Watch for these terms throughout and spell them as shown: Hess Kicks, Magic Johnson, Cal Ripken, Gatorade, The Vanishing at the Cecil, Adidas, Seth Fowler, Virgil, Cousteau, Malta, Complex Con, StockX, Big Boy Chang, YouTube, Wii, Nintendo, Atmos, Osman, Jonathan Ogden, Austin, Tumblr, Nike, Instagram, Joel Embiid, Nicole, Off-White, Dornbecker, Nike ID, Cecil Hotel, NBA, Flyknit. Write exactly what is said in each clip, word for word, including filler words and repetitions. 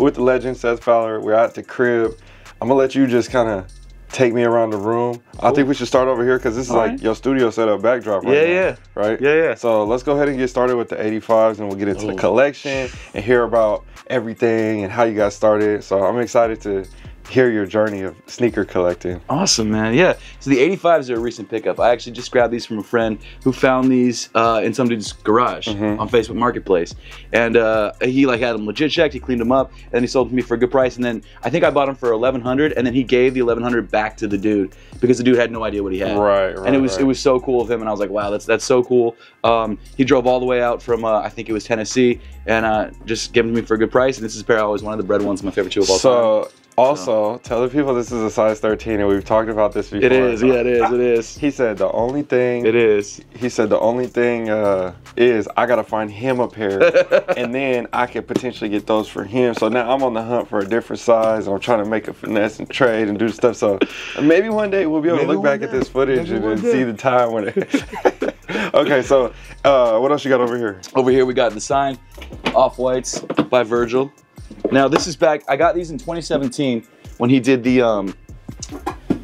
with the legend Seth Fowler. We're at the crib. I'm gonna let you just kind of take me around the room. Cool. I think we should start over here because this is all like right. your studio setup backdrop right yeah, now. Yeah, right? Yeah, yeah. So let's go ahead and get started with the eighty-fives and we'll get into Ooh. the collection and hear about everything and how you got started. So I'm excited to hear your journey of sneaker collecting. Awesome, man. Yeah. So the eighty-fives are a recent pickup. I actually just grabbed these from a friend who found these uh, in some dude's garage mm-hmm. on Facebook Marketplace. And uh, he like had them legit checked. He cleaned them up and then he sold them to me for a good price. And then I think I bought them for eleven hundred and then he gave the eleven hundred back to the dude because the dude had no idea what he had. Right, right. And it was right. it was so cool of him. And I was like, wow, that's that's so cool. Um, he drove all the way out from, uh, I think it was Tennessee, and uh, just gave them to me for a good price. And this is a pair I always wanted, the bread one's my favorite shoe of all so, time. Also, tell the people this is a size thirteen, and we've talked about this before. It is, yeah, it is, it is. He said the only thing. It is. He said the only thing uh, is I gotta find him a pair, and then I could potentially get those for him. So now I'm on the hunt for a different size. I'm trying to make a finesse and trade and do stuff. So maybe one day we'll be able maybe to look back day. at this footage maybe and see the time when it. Okay, so uh, what else you got over here? Over here we got the signed Off-Whites by Virgil. Now this is back, I got these in twenty seventeen when he did the um,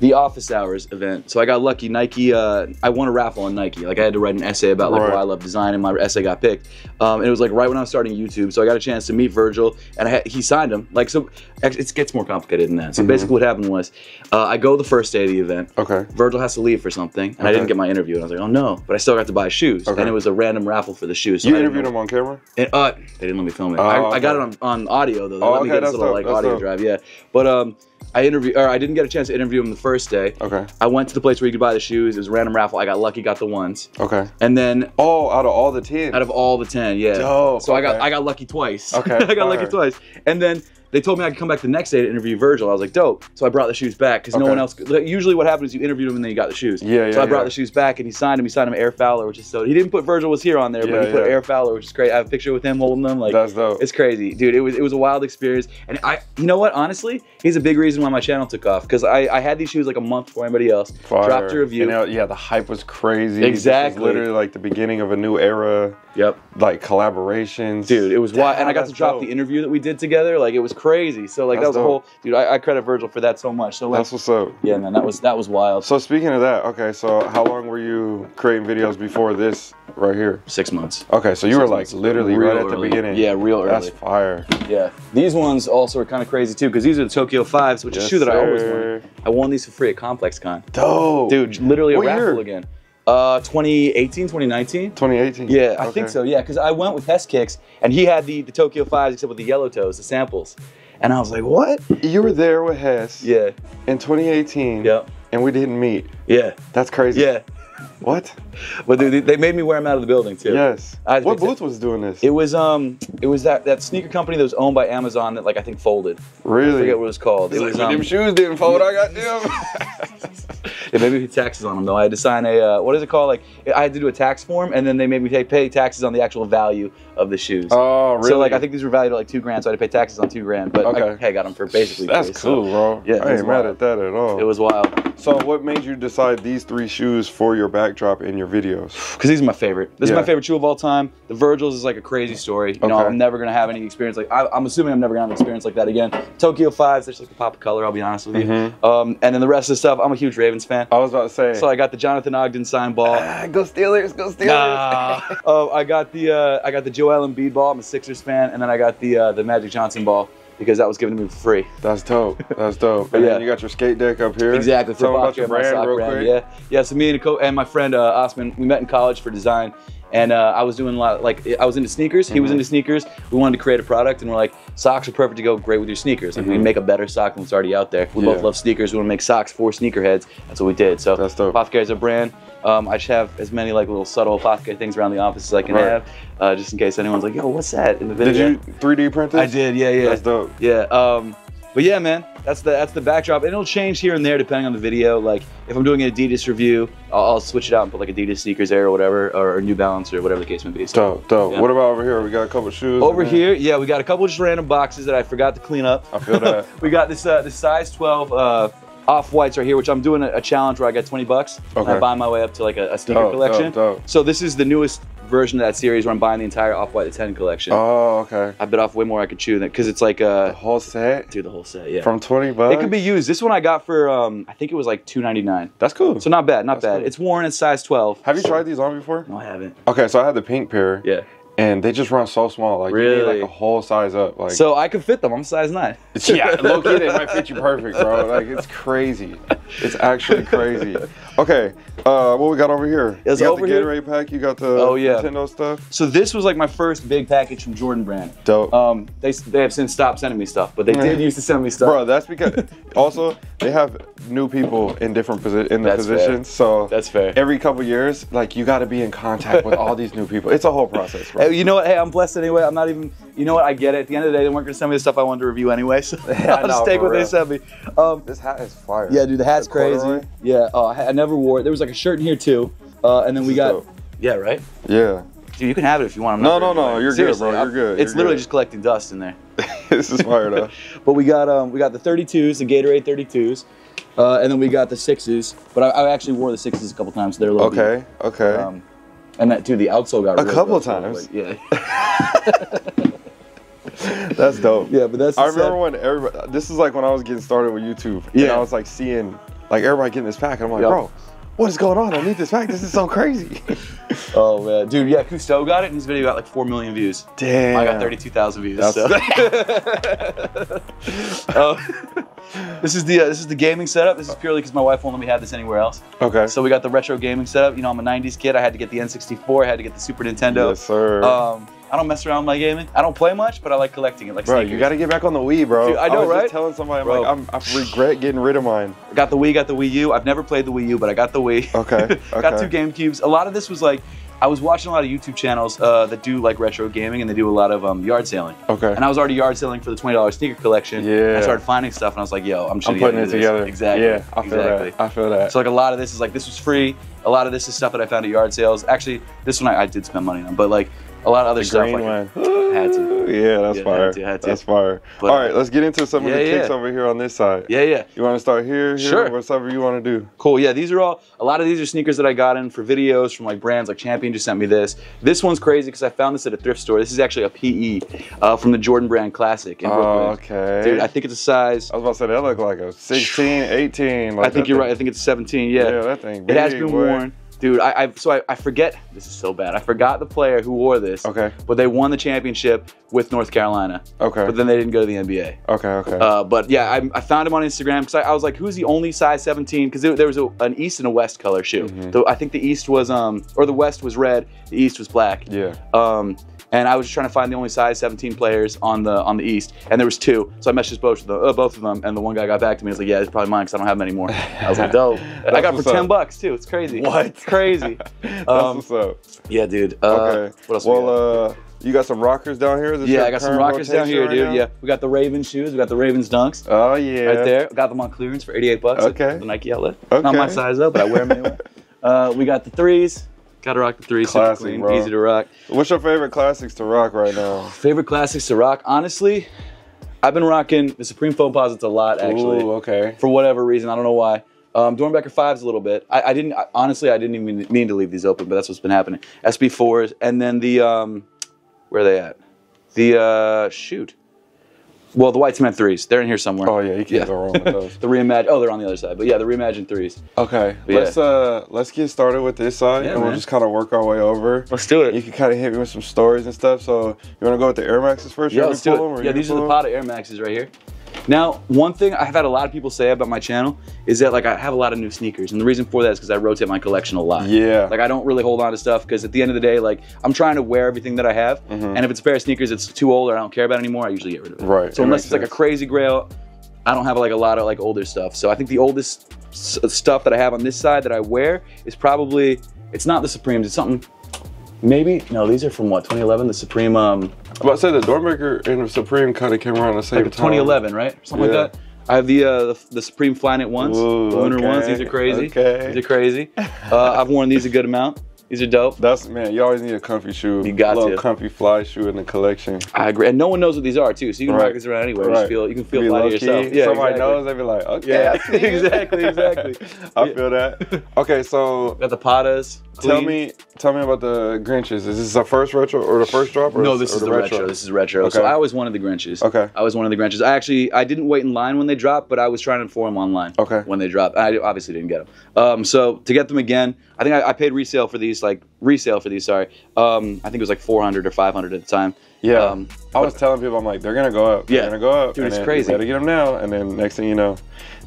the office hours event. So I got lucky, Nike, uh, I won a raffle on Nike. Like I had to write an essay about like right. why I love design and my essay got picked. Um, and it was like right when I was starting YouTube. So I got a chance to meet Virgil and I had, he signed him. Like so, it gets more complicated than that. So mm-hmm. basically what happened was, uh, I go the first day of the event. Okay. Virgil has to leave for something and okay. I didn't get my interview and I was like, oh no, but I still got to buy shoes. Okay. And it was a random raffle for the shoes. So you I interviewed him on camera? And, uh, they didn't let me film it. Oh, I, okay. I got it on, on audio though. They oh, let me okay, get this little up, like audio up. drive, yeah. But um, I interview, or I didn't get a chance to interview him the first day. Okay. I went to the place where you could buy the shoes. It was a random raffle. I got lucky, got the ones. Okay. And then oh, out of all the ten. Out of all the ten, yeah. Dope. So okay. I got I got lucky twice. Okay. I got lucky right. twice. And then they told me I could come back the next day to interview Virgil. I was like, dope. So I brought the shoes back because okay. no one else could. Like, usually what happens is you interviewed him and then you got the shoes. Yeah, yeah. So I brought yeah. the shoes back and he signed him. He signed him Air Fowler, which is so. He didn't put Virgil was here on there, yeah, but he yeah. put Air Fowler, which is great. I have a picture with him holding them. Like that's dope. It's crazy, dude. It was it was a wild experience. And I, you know what? Honestly, he's a big reason why my channel took off because I I had these shoes like a month before anybody else. Fire. Dropped a review. You know, yeah, the hype was crazy. Exactly. Was literally like the beginning of a new era. Yep. Like collaborations. Dude, it was wild. And I got to drop dope. the interview that we did together. Like it was. Crazy. So like that's that was dope. a whole dude. I, I credit Virgil for that so much. So like, that's what's up. Yeah, man, that was that was wild. So speaking of that, okay. So how long were you creating videos before this right here? Six months. Okay, so you Six were like months. literally real right early. at the beginning. Yeah, real early. That's fire. Yeah, these ones also are kind of crazy too because these are the Tokyo Fives, which yes, is a shoe that sir. I always wanted. I won these for free at Complex Con. Dope, dude. Literally a what raffle year? again. Uh, twenty eighteen, twenty nineteen? twenty eighteen. Yeah, okay. I think so, yeah, because I went with Hess Kicks, and he had the, the Tokyo Fives, except with the yellow toes, the samples. And I was like, what? You were there with Hess. Yeah. In twenty eighteen. Yep. And we didn't meet. Yeah. That's crazy. Yeah. What? But dude, they made me wear them out of the building too. Yes. What booth was doing this? It was um, it was that that sneaker company that was owned by Amazon that like I think folded. Really? I forget what it was called. It was, um, them shoes didn't fold. I got them. Yeah, maybe we taxes on them though. I had to sign a uh, what is it called? Like I had to do a tax form, and then they made me pay, pay taxes on the actual value of the shoes. Oh, really? So like I think these were valued at like two grand, so I had to pay taxes on two grand. But okay. I, hey, I got them for basically. That's free, cool, so, bro. Yeah, I ain't mad at that at all. It was wild. So what made you decide these three shoes for your backdrop in your videos? Because these are my favorite. This yeah. is my favorite shoe of all time. The Virgil's is like a crazy story. You okay. know, I'm never gonna have any experience like I, I'm assuming I'm never gonna have an experience like that again. Tokyo Fives, there's like a pop of color. I'll be honest with you. Mm-hmm. Um, and then the rest of the stuff, I'm a huge Ravens fan. I was about to say. So I got the Jonathan Ogden signed ball. Ah, go Steelers, go Steelers. Nah. Oh, I got the uh, I got the Joel Embiid ball. I'm a Sixers fan, and then I got the uh, the Magic Johnson ball, because that was given to me for free. That's dope. That's dope. And yeah. then you got your skate deck up here. Exactly. Tell about your brand real brand. quick. Yeah. Yeah. So me and Nicole and my friend uh, Osman, we met in college for design, and uh, I was doing a lot. Of, like I was into sneakers. Mm-hmm. He was into sneakers. We wanted to create a product, and we're like, socks are perfect to go great with your sneakers. Like mm-hmm. we make a better sock than what's already out there. We yeah. both love sneakers. We want to make socks for sneakerheads. That's what we did. So that's dope. Apothecary is a brand. Um, I just have as many like little subtle apothecary things around the office as I can right. have, uh, just in case anyone's like, yo, what's that in the video? Did you three D print this? I did, yeah, yeah. That's dope. Yeah, um, but yeah, man, that's the that's the backdrop. And it'll change here and there depending on the video. Like if I'm doing an Adidas review, I'll, I'll switch it out and put like Adidas sneakers there or whatever, or, or New Balance or whatever the case may be. So, dope, dope. Yeah. What about over here? We got a couple of shoes. Over here, yeah, we got a couple of just random boxes that I forgot to clean up. I feel that. We got this uh, this size twelve. Uh, Off-Whites right here, which I'm doing a, a challenge where I got twenty bucks. Okay. And I buy my way up to like a, a sneaker dope, collection. Dope, dope. So this is the newest version of that series where I'm buying the entire Off-White ten collection. Oh, okay. I bit off way more I could chew than because it's like a the whole set. Dude, the whole set, yeah. From twenty bucks. It could be used. This one I got for um, I think it was like two ninety nine. That's cool. So not bad, not That's bad. Cool. It's worn in size twelve. Have you so. tried these on before? No, I haven't. Okay, so I had the pink pair. Yeah. And they just run so small, like really? You need like a whole size up. Like so, I could fit them. I'm size nine. Yeah, low key, they might fit you perfect, bro. Like it's crazy. It's actually crazy. Okay, uh, what we got over here? It's you got over the Gatorade here? pack. You got the oh, yeah. Nintendo stuff. So this was like my first big package from Jordan Brand. Dope. Um, they they have since stopped sending me stuff, but they did used to send me stuff. Bro, that's because also they have new people in different posi in the that's positions. Fair. So that's fair. Every couple years, like you got to be in contact with all these new people. It's a whole process, bro. You know what? Hey, I'm blessed anyway. I'm not even, you know what? I get it. At the end of the day, they weren't going to send me the stuff I wanted to review anyway. So yeah, I'll just no, take what real. they sent me. Um, this hat is fire. Yeah, dude, the hat's the crazy. Corduroy? Yeah, oh, I never wore it. There was like a shirt in here too. Uh, and then this we got, dope. yeah, right? Yeah. Dude, you can have it if you want. I'm no, no, no. You're Seriously, good, bro. You're good. It's you're literally good. just collecting dust in there. This is fire, though. But we got, um, we got the thirty-twos, the Gatorade thirty-twos. Uh, and then we got the sixes. But I, I actually wore the sixes a couple times. So they're a little Okay, deep. okay. Um, And that too, the outsole got a really couple of times. Like, yeah, that's dope. Yeah, but that's. I remember set. when everybody. This is like when I was getting started with YouTube. Yeah, and I was like seeing like everybody getting this pack, and I'm like, yep. bro, what is going on? I need this pack. This is so crazy. Oh man, dude, yeah, Cousteau got it, and his video got like four million views. Damn, I got thirty-two thousand views. That's so. uh, This is the uh, this is the gaming setup. This is purely because my wife won't let me have this anywhere else. Okay. So we got the retro gaming setup. You know, I'm a nineties kid. I had to get the N sixty-four. I had to get the Super Nintendo. Yes, sir. Um, I don't mess around with my gaming. I don't play much, but I like collecting it. Like bro, sneakers. You got to get back on the Wii, bro. Dude, I know, I was right? Just telling somebody, I'm bro. like, I'm, I regret getting rid of mine. I got the Wii, got the Wii U. I've never played the Wii U, but I got the Wii. Okay. Got okay. two GameCubes. A lot of this was like. I was watching a lot of YouTube channels uh, that do like retro gaming and they do a lot of um, yard selling. Okay. And I was already yard selling for the twenty dollar sneaker collection. Yeah. I started finding stuff and I was like, yo, I'm just I'm putting it this. together. Exactly. Yeah, I feel exactly. that. I feel that. So like a lot of this is like, this was free. A lot of this is stuff that I found at yard sales. Actually, this one I, I did spend money on, but like a lot of other the stuff. Green like, one. Had to. Yeah, that's yeah, fire. Had to, had to. That's fire. But, all right, let's get into some of yeah, the kicks yeah. over here on this side. Yeah, yeah. You want to start here? here sure. Whatever you want to do. Cool. Yeah, these are all. A lot of these are sneakers that I got in for videos from like brands like Champion just sent me this. This one's crazy because I found this at a thrift store. This is actually a P E uh, from the Jordan Brand Classic in Brooklyn. Okay. Dude, I think it's a size. I was about to say that looked like a sixteen, eighteen. Like I think you're thing. right. I think it's seventeen. Yeah. Yeah, that thing. Big, it has been boy. worn. Dude, I, I so I, I forget. This is so bad. I forgot the player who wore this. Okay. But they won the championship with North Carolina. Okay. But then they didn't go to the N B A. Okay. Okay. Uh, but yeah, I, I found him on Instagram because I, I was like, who's the only size seventeen? Because there was a, an East and a West color shoe. Mm-hmm. So I think the East was um or the West was red, the East was black. Yeah. Um. And I was just trying to find the only size seventeen players on the on the East, and there was two. So I messaged both of them, uh, both of them, and the one guy got back to me. He's like, "Yeah, it's probably mine because I don't have many more." I was like, "Dope!" I got for ten up. bucks too. It's crazy. What? It's crazy. That's um, what's up. Yeah, dude. Uh, okay. What else? Well, we got? Uh, you got some rockers down here. Is yeah, I got some rockers down here, right dude. Now? Yeah, we got the Ravens shoes. We got the Ravens dunks. Oh yeah. Right there. Got them on clearance for eighty-eight bucks. Okay. At the Nike outlet. Okay. Not my size though, but I wear them anyway. uh, we got the threes. Gotta rock the three, Classic, super clean, bro. easy to rock. What's your favorite classics to rock right now? Favorite classics to rock? Honestly, I've been rocking the Supreme Foam Posits a lot, actually. Ooh, okay. For whatever reason, I don't know why. Um, Dornbecker fives a little bit. I, I didn't, I, honestly, I didn't even mean to leave these open, but that's what's been happening. S B fours, and then the, um, where are they at? The, uh, shoot. Well, the White Cement threes, they're in here somewhere. Oh yeah, you can't yeah. go wrong with those. The reimagined, oh, they're on the other side, but yeah, the reimagined threes. Okay, but let's yeah. uh, let's get started with this side, yeah, and man. we'll just kind of work our way over. Let's do it. You can kind of hit me with some stories and stuff. So you want to go with the Air Maxes first? Yeah, let's do it. Them, yeah, these are the pot of Air Maxes right here. Now, one thing I've had a lot of people say about my channel is that like I have a lot of new sneakers, and the reason for that is because I rotate my collection a lot. Yeah. Like I don't really hold on to stuff because at the end of the day, like I'm trying to wear everything that I have, mm-hmm. and if it's a pair of sneakers that's too old or I don't care about anymore, I usually get rid of it. Right. So it unless it's sense. like a crazy grail, I don't have like a lot of like older stuff. So I think the oldest s stuff that I have on this side that I wear is probably it's not the Supremes. It's something. Maybe, no, these are from what, twenty eleven, the Supreme, um... I was about to say the Dornbecker and the Supreme kind of came around at the same like time. twenty eleven, right? Something yeah. like that. I have the, uh, the, the Supreme Flyknit ones, Ooh, the Lunar okay. ones, these are crazy. Okay. These are crazy. Uh, I've worn these a good amount. These are dope. That's, man, you always need a comfy shoe. You got Little to. comfy fly shoe in the collection. I agree. And no one knows what these are, too, so you can rock right. these around anywhere. Right. You, just feel, you can feel you fly to yourself. Yeah, Somebody exactly. knows, they be like, okay. Yeah, exactly, exactly. I feel that. Okay, so... Got the Patas. Please. Tell me, tell me about the Grinches. Is this the first retro or the first drop? Or no, this or is the, the retro. retro. This is retro. Okay. So I always wanted the Grinches. Okay. I was one of the Grinches. I actually, I didn't wait in line when they dropped, but I was trying to inform online. Okay. When they dropped, I obviously didn't get them. Um, so to get them again, I think I, I paid resale for these, like resale for these. Sorry. Um, I think it was like four hundred or five hundred at the time. Yeah. Um, I was telling people, I'm like, they're gonna go up. Yeah. They're gonna go up. Dude, it's crazy. You gotta get them now, and then next thing you know.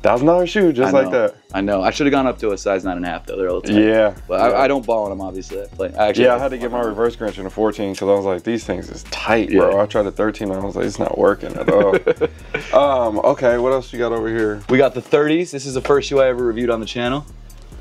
Thousand dollar shoe, just like that. I know. I should have gone up to a size nine and a half though. They're a little tight. Yeah. But I, yeah. I don't ball on them obviously. Like, I actually yeah, I had to get my reverse Grinch in a fourteen because I was like, these things is tight, yeah. bro. I tried a thirteen and I was like, it's not working at all. um. Okay. What else you got over here? We got the thirties. This is the first shoe I ever reviewed on the channel.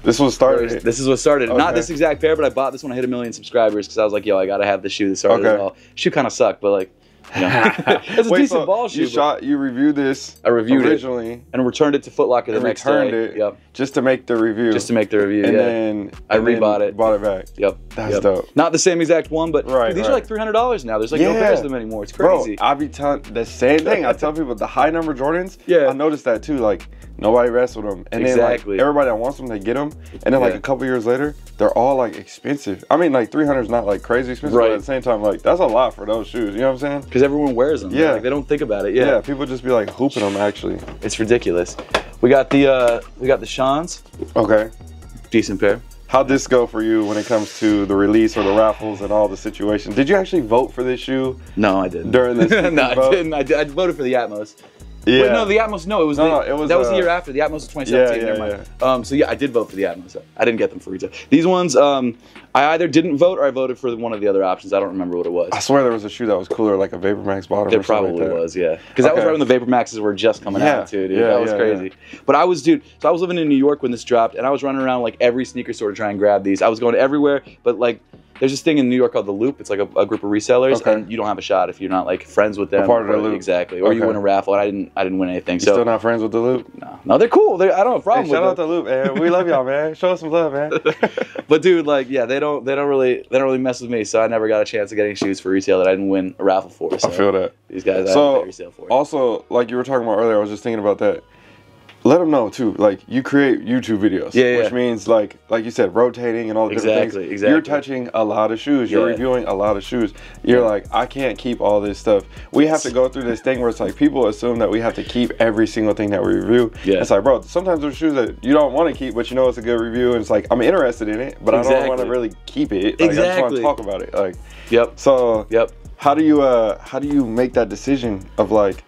This was started. This is what started. Okay. Not this exact pair, but I bought this when I hit a million subscribers because I was like, yo, I gotta have the shoe that started okay. it all. Shoe kind of sucked, but like. Yeah. It's a Wait, decent so ball shoe. You shot, you reviewed this. I reviewed originally, it and returned it to Foot Locker the next returned day. Returned it, yep. Just to make the review. Just to make the review. And yeah. then I and rebought then it. Bought it back. Yep. That's yep. dope. Not the same exact one, but right, dude, these right. are like three hundred dollars now. There's like yeah. no pairs of them anymore. It's crazy. Bro, I be telling the same thing. I tell people the high number Jordans. Yeah. I noticed that too. Like nobody rests with them, and exactly. then like everybody that wants them, they get them, and then like yeah. a couple years later, they're all like expensive. I mean, like three hundred is not like crazy expensive, right. but at the same time, like that's a lot for those shoes. You know what I'm saying? Because everyone wears them. Yeah, like, they don't think about it. Yeah. yeah, people just be like hooping them. Actually, it's ridiculous. We got the uh, we got the Sean's. Okay, decent pair. How'd this go for you when it comes to the release or the raffles and all the situations? Did you actually vote for this shoe? No, I didn't. During this, no, I vote? didn't. I, did. I voted for the Atmos. Yeah. Wait, no, the Atmos. No, it was, no, the, it was that uh, was the year after. The Atmos was twenty seventeen. Yeah, yeah, never mind. Yeah. Um, so yeah, I did vote for the Atmos. I didn't get them for retail. These ones, um, I either didn't vote or I voted for one of the other options. I don't remember what it was. I swear there was a shoe that was cooler, like a Vapor Max bottom. There or probably like that. was, yeah. Because okay. that was right when the Vapor Maxes were just coming yeah. out too, dude. Yeah, that was yeah, crazy. Yeah. But I was, dude. So I was living in New York when this dropped, and I was running around like every sneaker store to try and grab these. I was going everywhere, but like. There's this thing in New York called The Loop. It's like a, a group of resellers, okay. and you don't have a shot if you're not like friends with them. A part of The Loop. Exactly. Or okay. you win a raffle, and I didn't I didn't win anything. You're so. still not friends with The Loop? No. No, they're cool. They're, I don't have a problem hey, with shout them. Shout out The Loop, man. We love y'all, man. Show us some love, man. But dude, like, yeah, they don't they don't really they don't really mess with me, so I never got a chance of getting shoes for retail that I didn't win a raffle for. So I feel that. These guys so, I don't pay resale for. Also, like you were talking about earlier, I was just thinking about that. Let them know too, like you create YouTube videos, yeah, yeah. which means like like you said, rotating and all the exactly, different things. Exactly. You're touching a lot of shoes. You're yeah. reviewing a lot of shoes. You're yeah. like, I can't keep all this stuff. We have to go through this thing where it's like people assume that we have to keep every single thing that we review. Yeah. It's like, bro, sometimes there's shoes that you don't want to keep, but you know it's a good review, and it's like I'm interested in it, but exactly. I don't want to really keep it. Like, exactly. I just want to talk about it. Like, yep. So, yep. How do you uh how do you make that decision of like,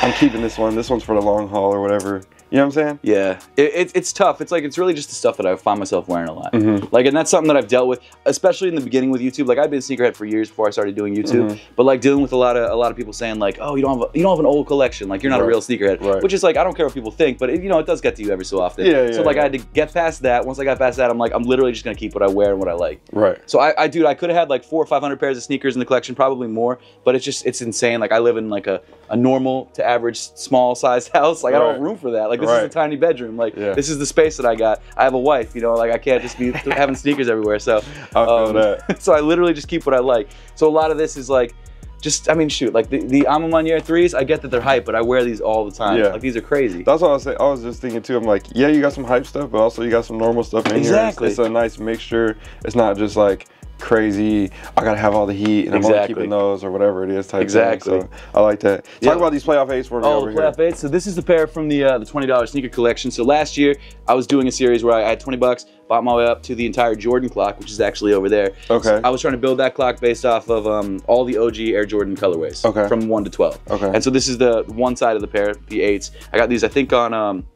I'm keeping this one. This one's for the long haul or whatever. You know what I'm saying? Yeah, it, it, it's tough. It's like, it's really just the stuff that I find myself wearing a lot. Mm-hmm. Like, and that's something that I've dealt with, especially in the beginning with YouTube. Like, I've been a sneakerhead for years before I started doing YouTube, mm-hmm. but like dealing with a lot of a lot of people saying like, oh, you don't have a, you don't have an old collection. Like, you're not right. a real sneakerhead, right. which is like, I don't care what people think, but it, you know, it does get to you every so often. Yeah, yeah, so like, yeah. I had to get past that. Once I got past that, I'm like, I'm literally just gonna keep what I wear and what I like. Right. So I, I dude, I could have had like four or five hundred pairs of sneakers in the collection, probably more, but it's just, it's insane. Like, I live in like a, a normal to average small sized house. Like, right. I don't have room for that. Like. This right. is a tiny bedroom. Like yeah. this is the space that I got. I have a wife, you know. Like I can't just be having sneakers everywhere. So, I feel um, that. So I literally just keep what I like. So a lot of this is like, just I mean, shoot, like the the Ama Manier threes. I get that they're hype, but I wear these all the time. Yeah. Like these are crazy. That's what I was saying. I was just thinking too. I'm like, yeah, you got some hype stuff, but also you got some normal stuff in exactly. here. It's, it's a nice mixture. It's not just like. Crazy, I gotta have all the heat and exactly. I'm only keeping those or whatever it is type exactly. thing. So I like that. Talk yeah. about these playoff eights for me. Oh, over playoff here. eights. So this is the pair from the uh, the twenty dollar sneaker collection. So last year I was doing a series where I had twenty bucks, bought my way up to the entire Jordan clock, which is actually over there. Okay. So I was trying to build that clock based off of um, all the O G Air Jordan colorways okay. from one to twelve. Okay. And so this is the one side of the pair, the eights. I got these I think on, um,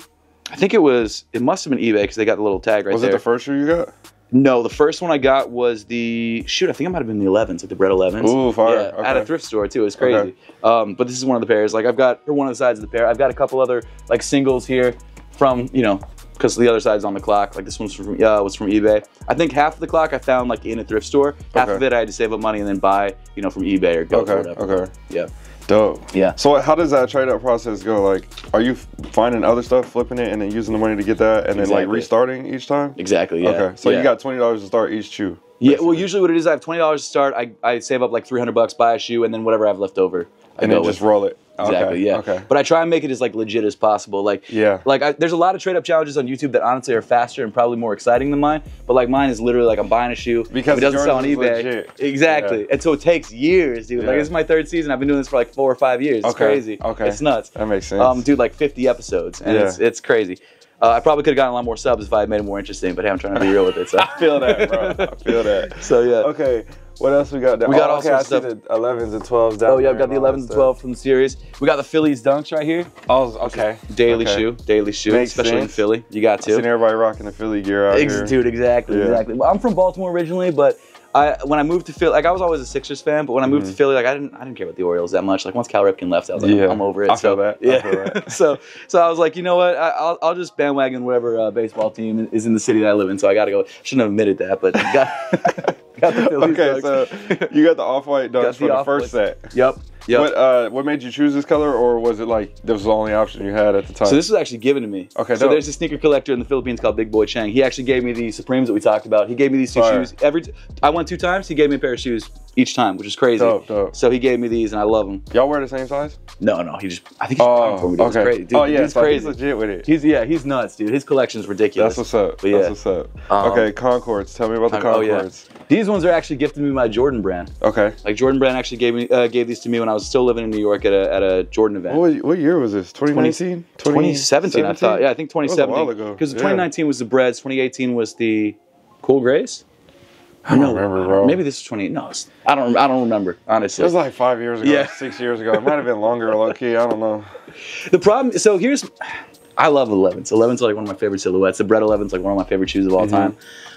I think it was, it must have been eBay because they got the little tag right was there. Was it the first shoe you got? No, the first one I got was the, shoot, I think I might have been the elevens, like the red elevens. Ooh, fire. Yeah, okay. At a thrift store, too. It was crazy. Okay. Um, but this is one of the pairs. Like, I've got, or one of the sides of the pair. I've got a couple other, like, singles here from, you know, because the other side's on the clock. Like, this one's from, uh, was from eBay. I think half of the clock I found, like, in a thrift store. Half okay. of it I had to save up money and then buy, you know, from eBay or go okay. or whatever. Okay. Yeah. Dope. Yeah. So how does that trade-up process go? Like, are you finding other stuff, flipping it, and then using the money to get that, and exactly. then, like, restarting each time? Exactly, yeah. Okay, so yeah. you got twenty dollars to start each shoe. Basically. Yeah, well, usually what it is, I have twenty dollars to start, I, I save up, like, three hundred bucks, buy a shoe, and then whatever I have left over. I and then just roll it. Exactly. Okay, yeah. Okay. But I try and make it as like legit as possible. Like, yeah. Like I, there's a lot of trade up challenges on YouTube that honestly are faster and probably more exciting than mine. But like mine is literally like I'm buying a shoe because if it doesn't sell on eBay. Legit. Exactly. Yeah. And so it takes years, dude. Yeah. Like this is my third season. I've been doing this for like four or five years. It's okay. Crazy. Okay. It's nuts. That makes sense. Um, dude, like fifty episodes, and yeah. it's it's crazy. Uh, I probably could have gotten a lot more subs if I had made it more interesting. But hey, I'm trying to be real with it. So. I feel that, bro. I feel that. So yeah. Okay. What else we got? There? We got oh, all okay, sorts of stuff. The elevens and twelves down. Oh yeah, we got the elevens and twelves from the series. We got the Phillies Dunks right here. Oh, okay. Daily okay. shoe, daily shoe, Makes especially sense. in Philly. You got to. I've seen everybody rocking the Philly gear out Ex here. Dude, exactly, yeah. exactly. Well, I'm from Baltimore originally, but I when I moved to Philly, like I was always a Sixers fan, but when I moved mm-hmm. to Philly, like I didn't, I didn't care about the Orioles that much. Like once Cal Ripken left, I was like, yeah. I'm over it. I feel so that. Yeah. I feel that. so, so I was like, you know what? I, I'll, I'll just bandwagon whatever uh, baseball team is in the city that I live in. So I got to go. Shouldn't have admitted that, but. Got Okay, so you got the Off-White Dunks for the first set. Yep. Yep. What, uh, what made you choose this color, or was it like this was the only option you had at the time? So this was actually given to me. Okay. So dope. There's a sneaker collector in the Philippines called Big Boy Chang. He actually gave me the Supremes that we talked about. He gave me these two Fire. shoes. Every t I went two times. He gave me a pair of shoes each time, which is crazy. Dope, dope. So he gave me these, and I love them. Y'all wear the same size? No, no. He just I think he's oh, for me. Dude. Okay. It's crazy. Dude, oh yeah, he's so crazy. He's legit with it. He's yeah, he's nuts, dude. His collection's ridiculous. That's what's up. But, yeah. That's what's up. Um, okay, Concords. Tell me about the Concords. Oh, yeah. These ones are actually gifted me by Jordan Brand. Okay. Like Jordan Brand actually gave me uh, gave these to me when I. I was still living in New York at a, at a Jordan event. What, what year was this? twenty nineteen? twenty seventeen, I thought. Yeah, I think twenty seventeen. Because yeah. twenty nineteen was the Breads, twenty eighteen was the Cool Grays. I don't no, remember, bro. Maybe this was twenty. No, I don't. I don't remember. Honestly, it was like five years ago, yeah. six years ago. It might have been longer, low key. I don't know. The problem. So here's. I love elevens. elevens are like one of my favorite silhouettes. The Bread elevens like one of my favorite shoes of all mm-hmm. time.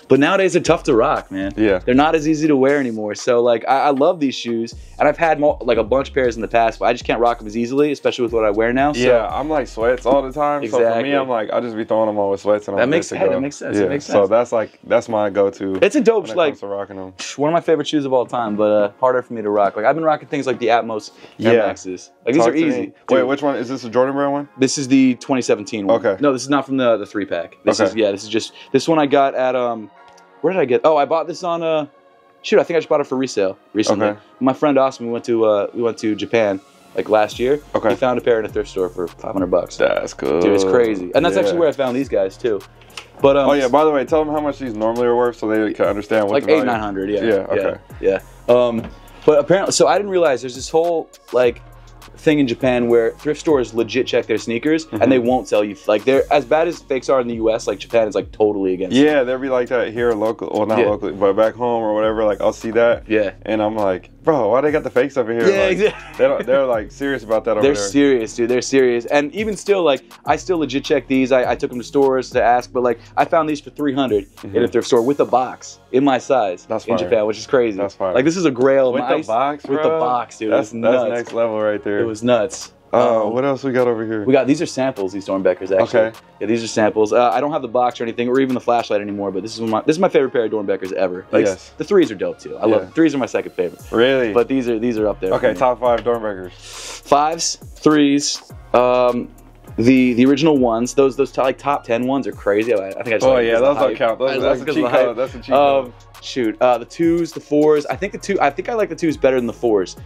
But nowadays they're tough to rock, man. Yeah. They're not as easy to wear anymore. So like I, I love these shoes, and I've had more, like a bunch of pairs in the past, but I just can't rock them as easily, especially with what I wear now. So. Yeah, I'm like sweats all the time. Exactly. So for me, I'm like I just be throwing them on with sweats, and I'm that makes hey, that makes sense. Yeah. It makes sense. So that's like that's my go-to. It's a dope when it like comes to rocking them. One of my favorite shoes of all time, but uh, harder for me to rock. Like I've been rocking things like the Atmos yeah. Air Maxes. Like these Talk are easy. Dude, wait, which one is this? A Jordan Brand one? This is the twenty seventeen one. Okay. No, this is not from the the three pack. This okay. is yeah. This is just this one I got at um. Where did I get? Oh, I bought this on a shoot. I think I just bought it for resale recently. Okay. My friend Austin, we went to uh, we went to Japan like last year. Okay. He found a pair in a thrift store for five hundred bucks. That's cool. Dude, it's crazy. And that's yeah. actually where I found these guys too. But um, oh yeah, by the way, tell them how much these normally are worth so they can understand what like the eight nine hundred. Yeah. Yeah. Okay. Yeah. yeah. Um, but apparently, so I didn't realize there's this whole like. thing in Japan where thrift stores legit check their sneakers mm-hmm. and they won't sell you like they're as bad as fakes are in the U S like Japan is like totally against yeah they'll be like that here local well not yeah. locally but back home or whatever like I'll see that yeah and I'm like bro why they got the fakes over here yeah like, exactly they don't, they're like serious about that over they're there. serious dude they're serious and even still like I still legit check these I, I took them to stores to ask but like I found these for three hundred mm-hmm. in a thrift store with a box in my size that's in fire. Japan which is crazy that's fine like this is a grail with the box with bro? the box dude that's, that's next level right there. It was nuts. Oh, um, what else we got over here? We got, these are samples, these Dornbeckers actually. Okay. Yeah, these are samples. Uh, I don't have the box or anything or even the flashlight anymore, but this is my, this is my favorite pair of Dornbeckers ever. Like, yes. The threes are dope too. I yeah. love them. Threes are my second favorite. Really? But these are these are up there. Okay, top five Dornbeckers. Fives, threes, um, the the original ones, those those top, like top ten ones are crazy. I, I think I just Oh like, yeah, those don't hype. count. Those, that's, like a cheat code. that's a cheat um, code. Shoot, uh, the twos, the fours. I think the two I think I like the twos better than the fours.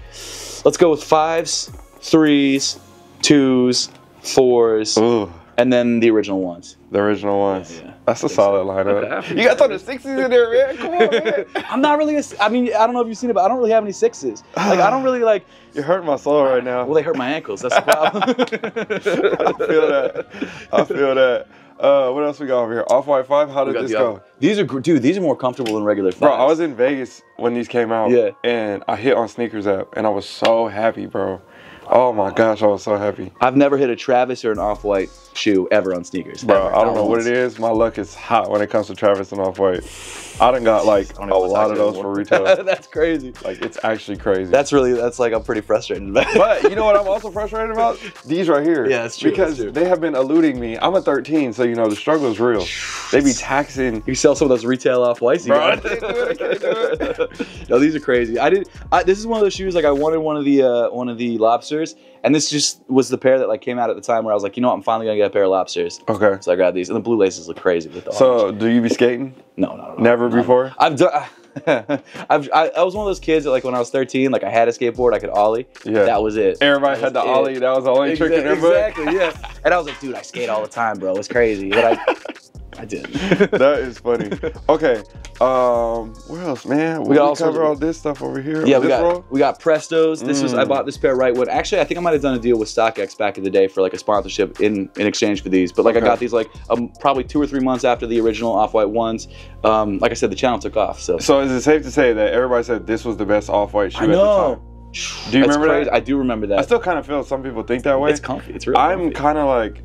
Let's go with fives. Threes, twos, fours, Ooh. and then the original ones. The original ones. Yeah, yeah. That's a solid so. lineup. Okay, you got the sixes in there, man. Come on, man. I'm not really a, I mean, I don't know if you've seen it, but I don't really have any sixes. Like, I don't really like. You're hurting my soul right now. Well, they hurt my ankles. That's the problem. I feel that. I feel that. Uh, what else we got over here? Off-White five. How did this go? These are dude. These are more comfortable than regular fives. Bro, I was in Vegas when these came out. Yeah. And I hit on sneakers app, and I was so happy, bro. Oh my gosh, I was so happy. I've never hit a Travis or an Off-White shoe ever on sneakers. Bro, ever. I don't know what it is. My luck is hot when it comes to Travis and Off-White. I done got like a lot of those for retail. That's crazy. Like it's actually crazy. That's really, that's like I'm pretty frustrated about. But you know what I'm also frustrated about? These right here. Yeah, that's true. Because that's true. They have been eluding me. I'm a thirteen, so you know, the struggle is real. They be taxing. You sell some of those retail Off-Whites. Bro, I can't do it, I can't do it. No, these are crazy. I did, I, this is one of those shoes, like I wanted one of the, uh, one of the lobsters. And this just was the pair that like came out at the time where I was like, you know what, I'm finally gonna get a pair of lobsters. Okay. So I got these, and the blue laces look crazy with the. So orange. Do you be skating? No, no, no. Never no, before. No. I've done. I've, I, I was one of those kids that, like, when I was thirteen, like, I had a skateboard, I could ollie. Yeah. That was it. Everybody was had the it. ollie. That was the only exactly, trick in their book. Exactly, yeah. And I was like, dude, I skate all the time, bro. It's crazy. But I, I did. That is funny. Okay. Um, where else, man? We, we got cover all this stuff over here. Yeah, we got roll? we got Prestos. This mm. was I bought this pair right when actually I think I might have done a deal with StockX back in the day for like a sponsorship in in exchange for these. But like okay. I got these like um, probably two or three months after the original Off-White ones. Um, like I said, the channel took off. So so is it safe to say that everybody said this was the best Off-White shoe I know. at the time? Do you That's remember crazy. that? I do remember that. I still kind of feel some people think that way. It's comfy. It's really. I'm kind of like.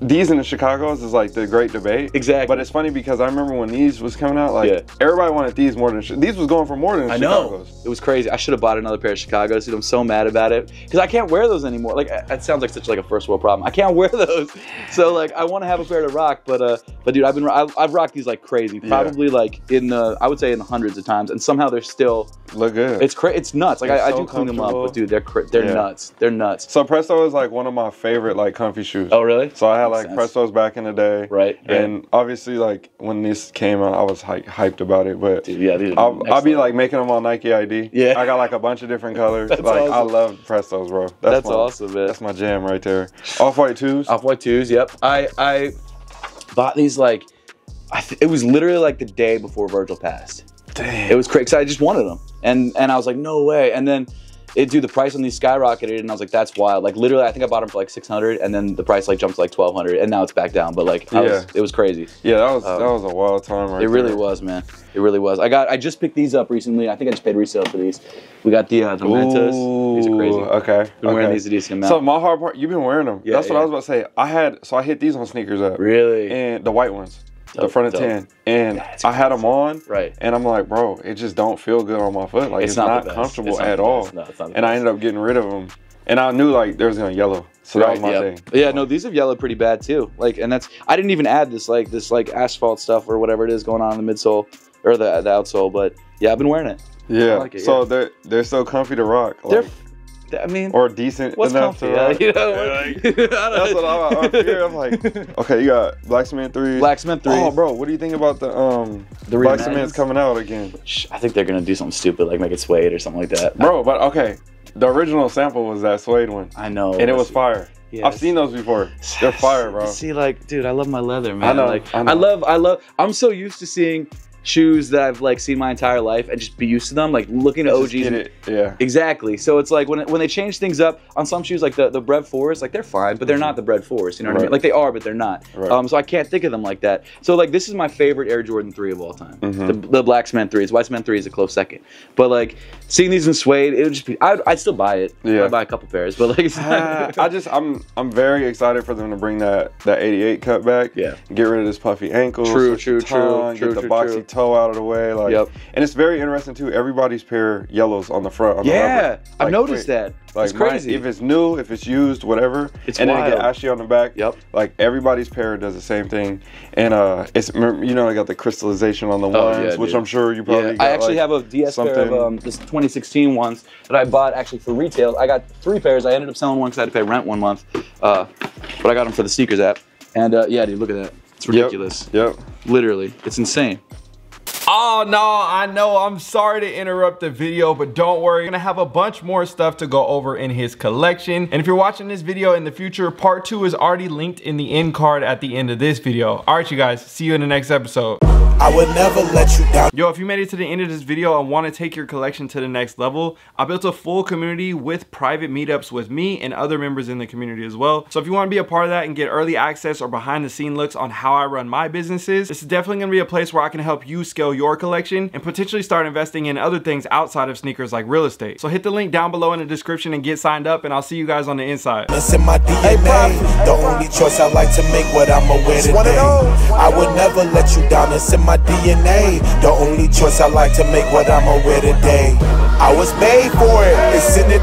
These in the Chicago's is like the great debate. Exactly. But it's funny because I remember when these was coming out, like yeah. everybody wanted these more than, these was going for more than the I Chicago's. Know. It was crazy. I should have bought another pair of Chicago's, dude. I'm so mad about it because I can't wear those anymore. Like, that sounds like such like a first world problem. I can't wear those. So like, I want to have a pair to rock, but uh, but dude, I've been, I, I've rocked these like crazy. Probably yeah. like in the, I would say in the hundreds of times, and somehow they're still. Look good. It's crazy. It's nuts. Like I, so I do clean them up, but dude, they're they're yeah. nuts. They're nuts. So Presto is like one of my favorite like comfy shoes. Oh really? So I had like sense. Prestos back in the day. Right. And right. obviously like when this came out, I was like hyped about it. But dude, yeah, these I'll, I'll be like making them on Nike I D. Yeah. I got like a bunch of different colors. Like awesome. I love Prestos, bro. That's, that's my, awesome, man. That's my jam right there. Off-White twos. Off-White twos. Yep. I I bought these like I th it was literally like the day before Virgil passed. Damn. It was crazy because I just wanted them. And and I was like, no way. And then, it, dude, the price on these skyrocketed, and I was like, that's wild. Like, literally, I think I bought them for like six hundred, and then the price like jumped to like twelve hundred, and now it's back down. But like, I yeah. was, it was crazy. Yeah, that was um, that was a wild time, right? It really there. was, man. It really was. I got, I just picked these up recently. I think I just paid resale for these. We got the uh, the Mentos. These are crazy. Okay. Been okay. wearing these a decent amount. So my hard part, you've been wearing them. Yeah, that's yeah. what I was about to say. I had, so I hit these on Sneakers Up. Really? And the white ones. Dope, the front of ten, and I had them on, right? And I'm like, bro, it just don't feel good on my foot. Like it's, it's not, not comfortable it's not at all. No, it's not and best. I ended up getting rid of them, and I knew like there was gonna yellow, so right, that was my yep. thing. Yeah, no, these have yellowed pretty bad too. Like, and that's I didn't even add this like this like asphalt stuff or whatever it is going on in the midsole or the the outsole. But yeah, I've been wearing it. Yeah, like it, so yeah. they're they're so comfy to rock. Like, they're I mean, or decent what's enough comfy, to uh, you know, like, that's what I'm, I'm here. I'm like, okay, you got Black Cement three. Black Cement three. Oh, bro, what do you think about the um the Black Cement's coming out again? I think they're gonna do something stupid, like make it suede or something like that, bro. I, but okay, the original sample was that suede one. I know, and it was fire. Yes. I've seen those before. They're fire, bro. See, like, dude, I love my leather, man. I know. Like, I, know. I love, I love. I'm so used to seeing shoes that I've like seen my entire life and just be used to them, like looking at O Gs. It. Yeah, exactly. So it's like when it, when they change things up on some shoes, like the the Bread Forest, like they're fine, but they're not the Bread Forest. You know what right. I mean? Like they are, but they're not. Right. Um, so I can't think of them like that. So like this is my favorite Air Jordan three of all time. Mm-hmm. the, the Black Cement threes, White Cement three is a close second. But like seeing these in suede, it would just be I'd, I'd still buy it. Yeah, I'd buy a couple pairs. But like it's not I just I'm I'm very excited for them to bring that that eighty-eight cut back. Yeah, get rid of this puffy ankle. True, true, tongue, true, get true, the boxy true. toe out of the way, like yep. and it's very interesting too, everybody's pair yellows on the front on yeah the like, I've noticed quick. that like it's crazy mine, if it's new, if it's used, whatever, it's and wild. Then it get ashy on the back. Yep, like everybody's pair does the same thing. And uh it's, you know, I got the crystallization on the ones, oh, yeah, which dude. I'm sure you probably yeah. got, I actually like, have a D S something. pair of um this twenty sixteen ones that I bought actually for retail. I got three pairs. I ended up selling one because I had to pay rent one month, uh but I got them for the Sneakers app. And uh yeah, dude, look at that. It's ridiculous. Yep, yep. Literally, it's insane. Oh no, I know, I'm sorry to interrupt the video, but don't worry, we're gonna have a bunch more stuff to go over in his collection. And if you're watching this video in the future, part two is already linked in the end card at the end of this video. All right, you guys, see you in the next episode. I would never let you down. Yo, if you made it to the end of this video and want to take your collection to the next level, I built a full community with private meetups with me and other members in the community as well. So if you want to be a part of that and get early access or behind the scene looks on how I run my businesses, this is definitely going to be a place where I can help you scale your collection and potentially start investing in other things outside of sneakers like real estate. So hit the link down below in the description and get signed up, and I'll see you guys on the inside. That's in my D N A. The only choice I like to make what I'm aware today. I would never let you down. That's in my D N A. The only choice I like to make what I'm aware today. I was made for it. It's in it.